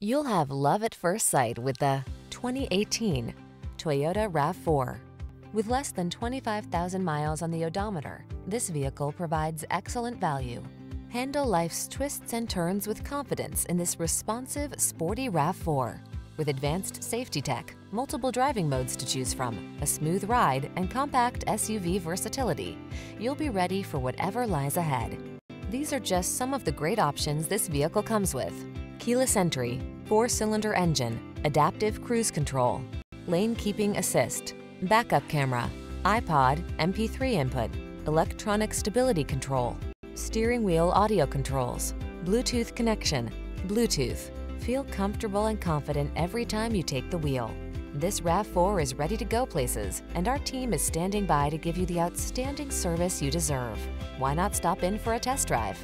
You'll have love at first sight with the 2018 Toyota RAV4. With less than 25,000 miles on the odometer, this vehicle provides excellent value. Handle life's twists and turns with confidence in this responsive, sporty RAV4. With advanced safety tech, multiple driving modes to choose from, a smooth ride, and compact SUV versatility, you'll be ready for whatever lies ahead. These are just some of the great options this vehicle comes with: keyless entry, 4-cylinder engine, adaptive cruise control, lane keeping assist, backup camera, iPod, MP3 input, electronic stability control, steering wheel audio controls, Bluetooth connection, Bluetooth. Feel comfortable and confident every time you take the wheel. This RAV4 is ready to go places, and our team is standing by to give you the outstanding service you deserve. Why not stop in for a test drive?